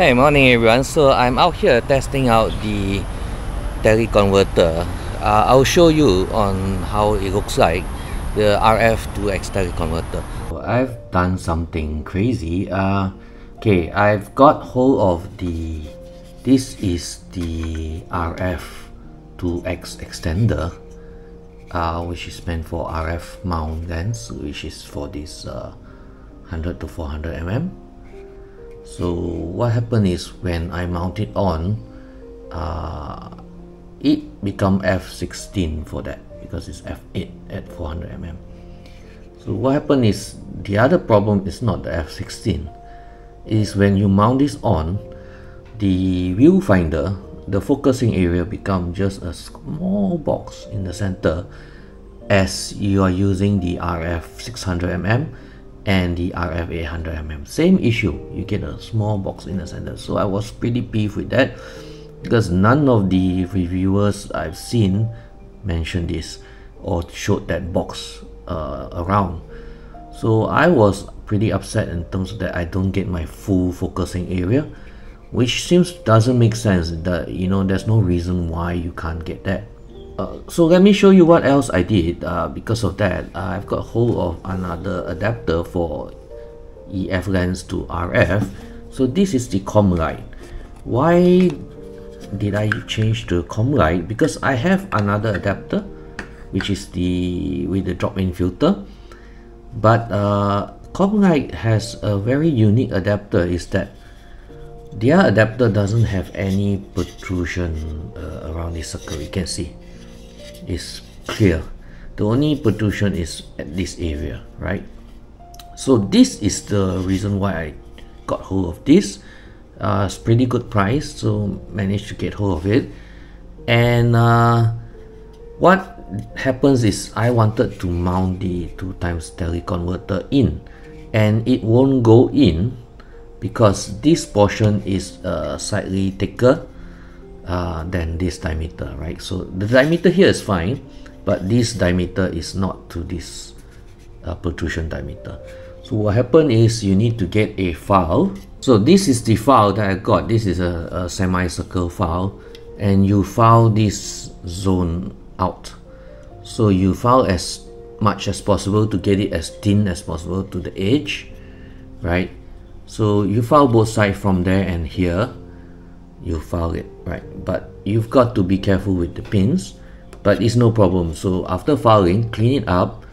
Hey, morning everyone. So I'm out here testing out the teleconverter. I'll show you on how it looks like, the RF2X teleconverter. I've done something crazy. Okay, I've got hold of this is the RF 2x extender, which is meant for RF mount lens, which is for this 100 to 400mm. So what happened is when I mount it on, it become F16 for that because it's F8 at 400mm. So what happened is, the other problem is not the F16, it is when you mount this on, the viewfinder, the focusing area become just a small box in the center, as you are using the RF 600mm and the RF 800mm. Same issue, you get a small box in the center. So I was pretty peeved with that because none of the reviewers I've seen mentioned this or showed that box around. So I was pretty upset in terms of that I don't get my full focusing area, which doesn't make sense. There's no reason why you can't get that. So let me show you what else I did. Because of that, I've got hold of another adapter for EF lens to RF. So this is the Commlite. Why did I change to Commlite? Because I have another adapter, which is with the drop-in filter. But Commlite has a very unique adapter, is that their adapter doesn't have any protrusion around this circle. You can see it's clear. The only protrusion is at this area, right? So this is the reason why I got hold of this. It's pretty good price, so managed to get hold of it. And what happens is, I wanted to mount the 2x teleconverter in, and it won't go in because this portion is slightly thicker than this diameter, right? So the diameter here is fine, but this diameter is not to this protrusion diameter. So what happened is, you need to get a file. So this is the file that I got. This is a semicircle file, and you file this zone out. So you file as much as possible to get it as thin as possible to the edge, right? So you file both sides from there and here, you file it, right? But you've got to be careful with the pins, but it's no problem. So after filing, clean it up.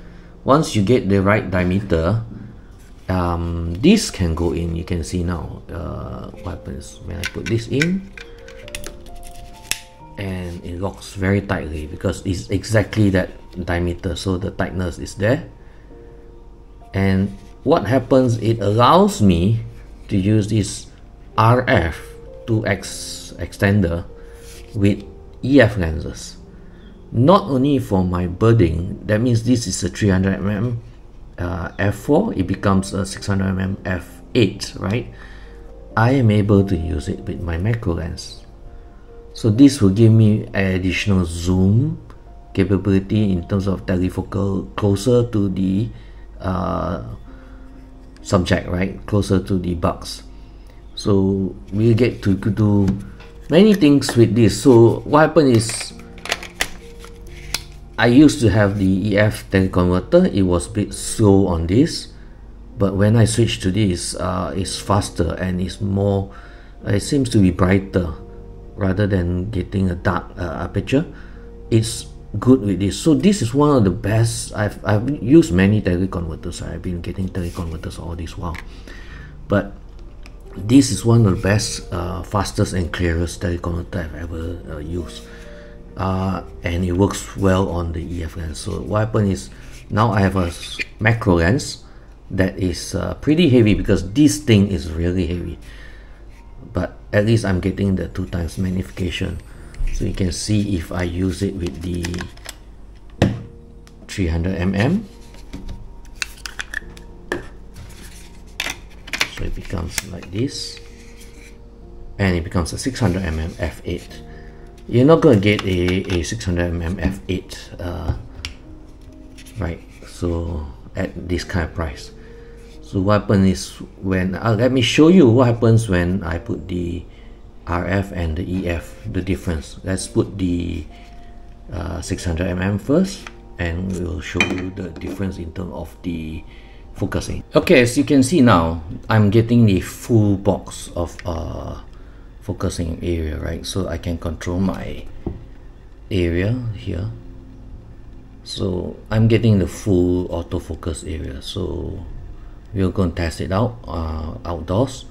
Once you get the right diameter, this can go in. You can see now what happens when I put this in, and it locks very tightly because it's exactly that diameter, so the tightness is there. And what happens, it allows me to use this RF 2x extender with EF lenses, not only for my birding. That means this is a 300mm f4, it becomes a 600mm f8, right? I am able to use it with my macro lens, so this will give me additional zoom capability in terms of telefocal closer to the subject, right, closer to the box. So we get to do many things with this. So what happened is, I used to have the EF teleconverter, it was a bit slow on this, but when I switched to this, it's faster and it's more, it seems to be brighter rather than getting a dark aperture. It's good with this. So this is one of the best. I've used many teleconverters, I've been getting teleconverters all this while, but this is one of the best, fastest and clearest teleconverter I've ever used, and it works well on the EF lens. So what happened is, now I have a macro lens that is pretty heavy because this thing is really heavy, but at least I'm getting the 2x magnification. So you can see, if I use it with the 300mm, so it becomes like this, and it becomes a 600mm f8. You're not going to get a 600mm f8, right, so at this kind of price. So what happens is when let me show you what happens when I put the RF and the EF, the difference. Let's put the 600mm first, and we will show you the difference in terms of the focusing. Okay, as you can see now, I'm getting the full box of focusing area, right? So I can control my area here. So I'm getting the full autofocus area. So we're going to test it out outdoors.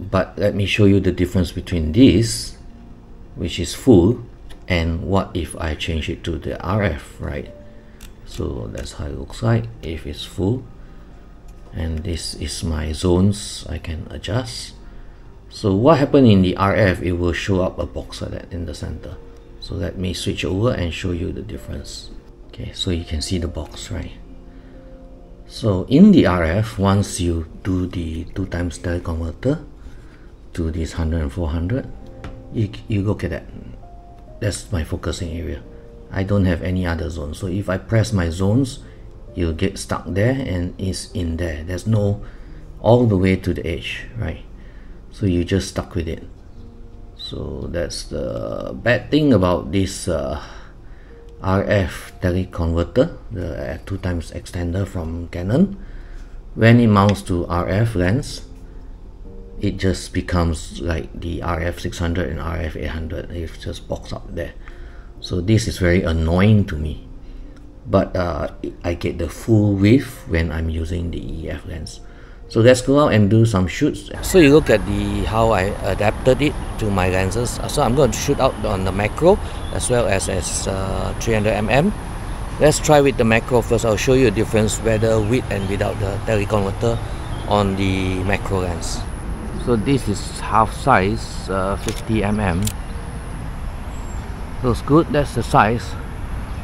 But let me show you the difference between this, which is full, and what if I change it to the RF, right? So that's how it looks like if it's full. And this is my zones I can adjust. So what happened in the RF, it will show up a box like that in the center. So let me switch over and show you the difference. Okay, so you can see the box, right? So in the RF, once you do the 2x teleconverter to this 100 and 400, you look at that. That's my focusing area. I don't have any other zone. So if I press my zones, you'll get stuck there and it's in there. There's no all the way to the edge, right? So you just stuck with it. So that's the bad thing about this RF teleconverter, the 2x extender from Canon. When it mounts to RF lens, it just becomes like the RF 600 and RF 800. It's just boxed up there. So this is very annoying to me. But I get the full width when I'm using the EF lens. So let's go out and do some shoots. So you look at the how I adapted it to my lenses. So I'm going to shoot out on the macro as well as 300mm. Let's try with the macro first. I'll show you a difference whether with and without the teleconverter on the macro lens. So this is half size, 50mm. Looks good. That's the size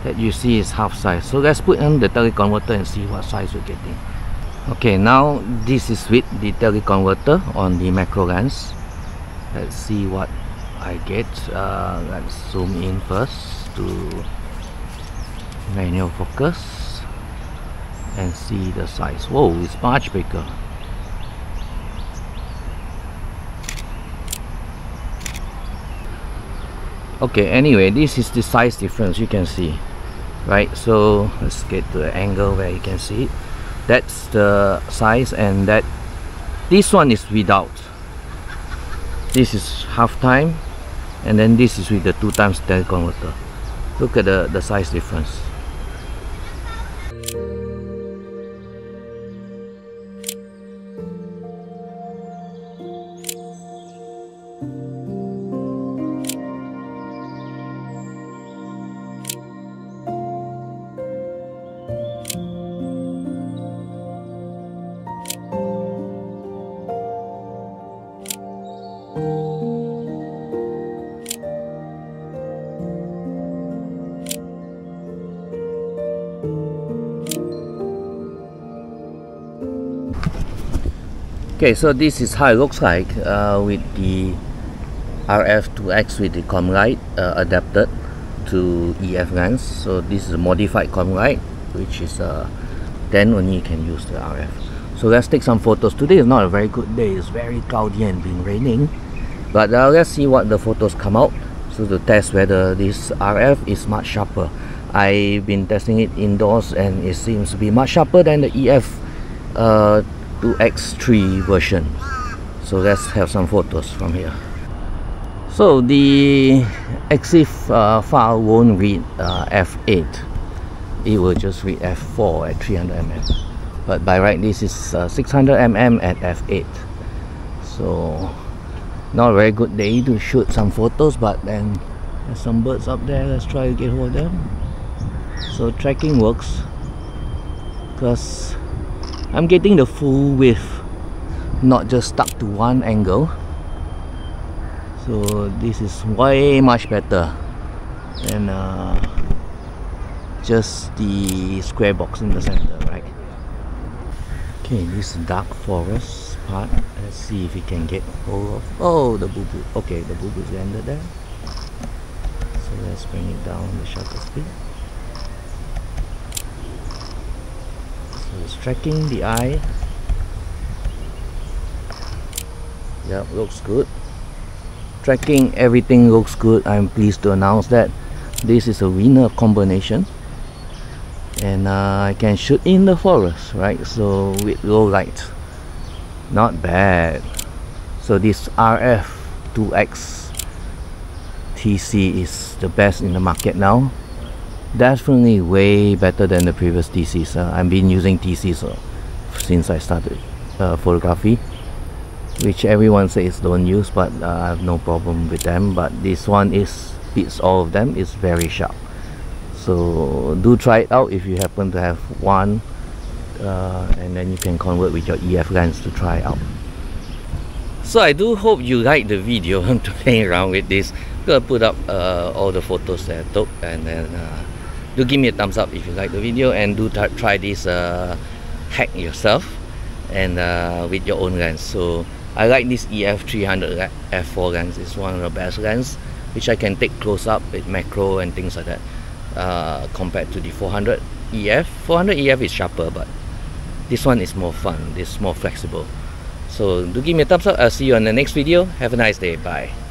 that you see is half size. So let's put in the teleconverter and see what size we're getting. Okay, now this is with the teleconverter on the macro lens. Let's see what I get. Let's zoom in first to manual focus and see the size. Whoa, it's much bigger. Okay, anyway, this is the size difference you can see, right? So let's get to the angle where you can see it. That's the size, and that this one is without. This is half time, and then this is with the 2x teleconverter. Look at the size difference. Okay, so this is how it looks like with the RF2X with the Commlite adapted to EF lens. So this is a modified Commlite, which is then only you can use the RF. So let's take some photos. Today is not a very good day. It's very cloudy and been raining. But let's see what the photos come out. So to test whether this RF is much sharper. I've been testing it indoors and it seems to be much sharper than the EF 2x3 version. So let's have some photos from here. So the EXIF file won't read F8, it will just read F4 at 300mm, but by right this is 600mm at F8. So not a very good day to shoot some photos, but then there's some birds up there. Let's try to get hold of them. So tracking works because I'm getting the full width, not just stuck to one angle. So this is way much better than just the square box in the center, right? Okay, this is dark forest part. Let's see if we can get hold of. Oh, the boo-boo. Okay, the boo-boo's landed there. So let's bring it down the shutter speed. It's tracking the eye Yeah, looks good. Tracking, everything looks good. I'm pleased to announce that this is a winner combination, and I can shoot in the forest, right? So with low light, not bad. So this RF 2x TC is the best in the market now. Definitely way better than the previous TCs. I've been using TCs since I started photography, which everyone says don't use, but I have no problem with them. But this one is beats all of them. It's very sharp, so do try it out if you happen to have one, and then you can convert with your EF lens to try out. So I do hope you like the video. I'm playing around with this. I'm gonna put up all the photos that I took, and then do give me a thumbs up if you like the video, and do try this hack yourself, and with your own lens. So I like this EF300 f4 lens. It's one of the best lenses which I can take close up with macro and things like that, compared to the 400 EF. 400 EF is sharper, but this one is more fun. It's more flexible. So do give me a thumbs up. I'll see you on the next video. Have a nice day. Bye.